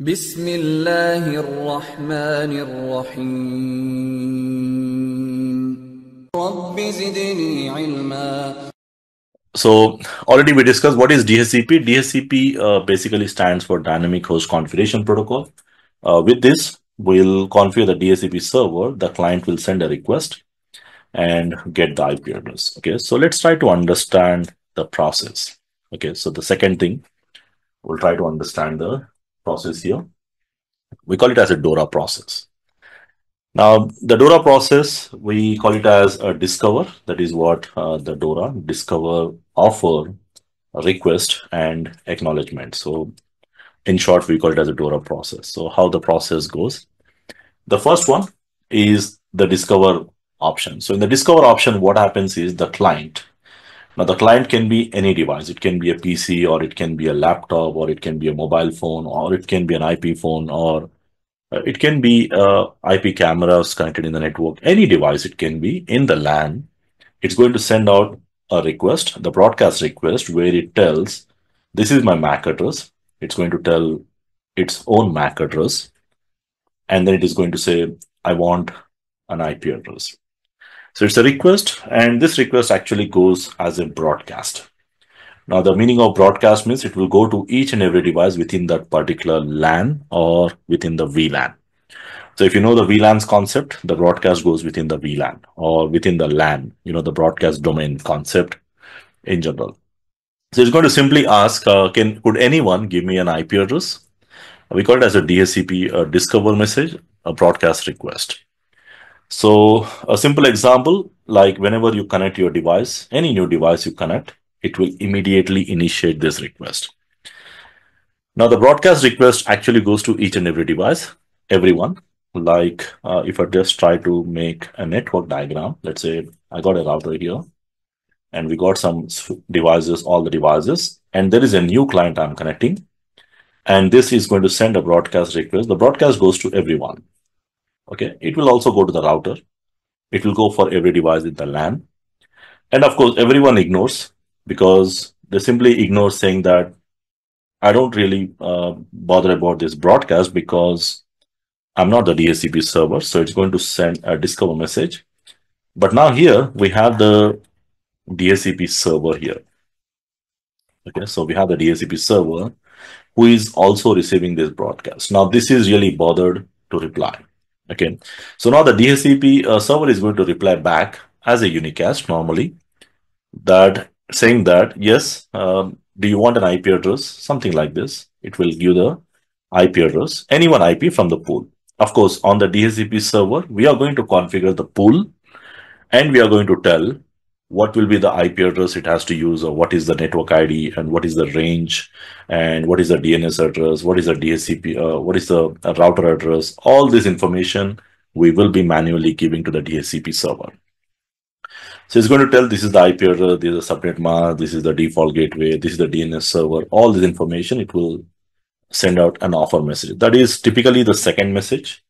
Bismillahirrahmanirrahim. Rabbi zidni ilma. So already we discussed what is DHCP. DHCP basically stands for Dynamic Host Configuration Protocol. With this, we'll configure the DHCP server. The client will send a request and get the IP address. Okay, so let's try to understand the process. Okay, so the second thing, we'll try to understand the process here. We call it as a DORA process. Now, the DORA process, we call it as a discover. That is what the DORA discover, offer, request, and acknowledgement. So in short, we call it as a DORA process. So how the process goes. The first one is the discover option. So in the discover option, what happens is the client. Now, the client can be any device. It can be a PC, or it can be a laptop, or it can be a mobile phone, or it can be an IP phone, or it can be IP cameras connected in the network. Any device it can be in the LAN. It's going to send out a request, the broadcast request, where it tells, this is my MAC address. It's going to tell its own MAC address. And then it is going to say, I want an IP address. So it's a request, and this request actually goes as a broadcast. Now, the meaning of broadcast means it will go to each and every device within that particular LAN or within the VLAN. So if you know the VLAN's concept, the broadcast goes within the VLAN or within the LAN, you know, the broadcast domain concept in general. So it's going to simply ask, could anyone give me an IP address? We call it as a DHCP discover message, a broadcast request. So a simple example, like whenever you connect your device, any new device you connect, it will immediately initiate this request. Now, the broadcast request actually goes to each and every device, everyone. Like if I just try to make a network diagram, let's say I got a router here, and we got some devices, all the devices, and there is a new client I'm connecting, and this is going to send a broadcast request. The broadcast goes to everyone. Okay, it will also go to the router. It will go for every device in the LAN. And of course, everyone ignores, because they simply ignore, saying that I don't really bother about this broadcast because I'm not the DHCP server. So it's going to send a discover message. But now here we have the DHCP server here. Okay, so we have the DHCP server who is also receiving this broadcast. Now this is really bothered to reply. Okay, so now the DHCP server is going to reply back as a unicast normally, that saying that, yes, do you want an IP address? Something like this. It will give the IP address, any one IP from the pool. Of course, on the DHCP server, we are going to configure the pool, and we are going to tell what will be the IP address it has to use, or what is the network ID, and what is the range, and what is the DNS address, what is the DHCP, what is the router address. All this information we will be manually giving to the DHCP server. So it's going to tell, this is the IP address, this is the subnet mask, this is the default gateway, this is the DNS server. All this information, it will send out an offer message. That is typically the second message.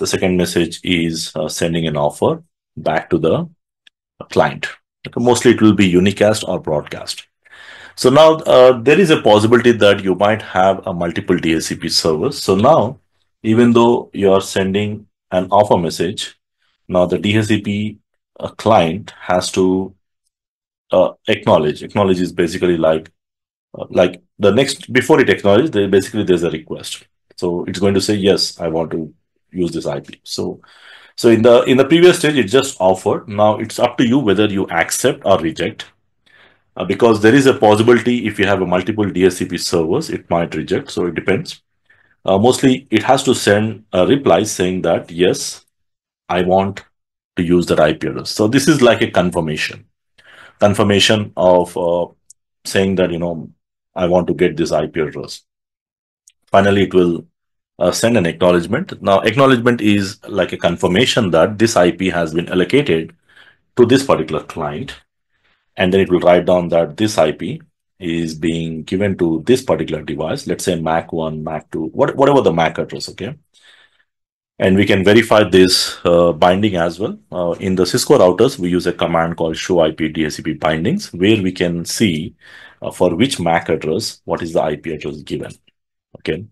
The second message is sending an offer back to the client. Okay, mostly it will be unicast or broadcast. So now there is a possibility that you might have a multiple DHCP servers. So now, even though you are sending an offer message, now the DHCP a client has to acknowledge. Acknowledge is basically like the next, before it acknowledges, basically there's a request. So it's going to say, yes, I want to use this IP. So in the previous stage, it just offered. Now it's up to you whether you accept or reject, because there is a possibility if you have a multiple DHCP servers, it might reject. So it depends. Mostly it has to send a reply saying that, yes, I want to use that IP address. So this is like a confirmation of saying that, you know, I want to get this IP address. Finally, it will send an acknowledgement. Now, acknowledgement is like a confirmation that this IP has been allocated to this particular client. And then it will write down that this IP is being given to this particular device. Let's say MAC 1, MAC 2, whatever the MAC address, okay? And we can verify this binding as well. In the Cisco routers, we use a command called show IP DHCP bindings, where we can see for which MAC address, what is the IP address given. Okay.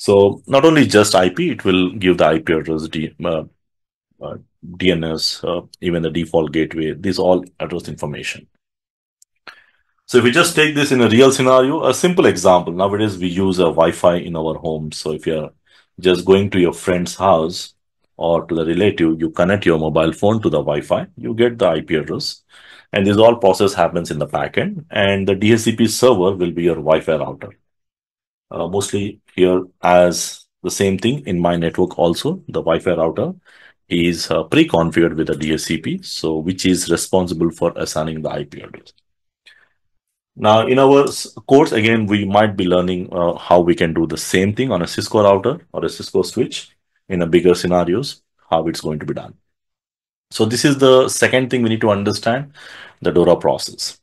So not only just IP, it will give the IP address, DNS, even the default gateway, these all address information. So if we just take this in a real scenario, a simple example, nowadays we use a Wi-Fi in our home. So if you're just going to your friend's house or to the relative, you connect your mobile phone to the Wi-Fi, you get the IP address. And this all process happens in the backend, and the DHCP server will be your Wi-Fi router. Mostly here as the same thing in my network also, the Wi-Fi router is pre-configured with the DHCP, so which is responsible for assigning the IP address. Now in our course, again, we might be learning how we can do the same thing on a Cisco router or a Cisco switch in a bigger scenarios, how it's going to be done. So this is the second thing we need to understand, the DORA process.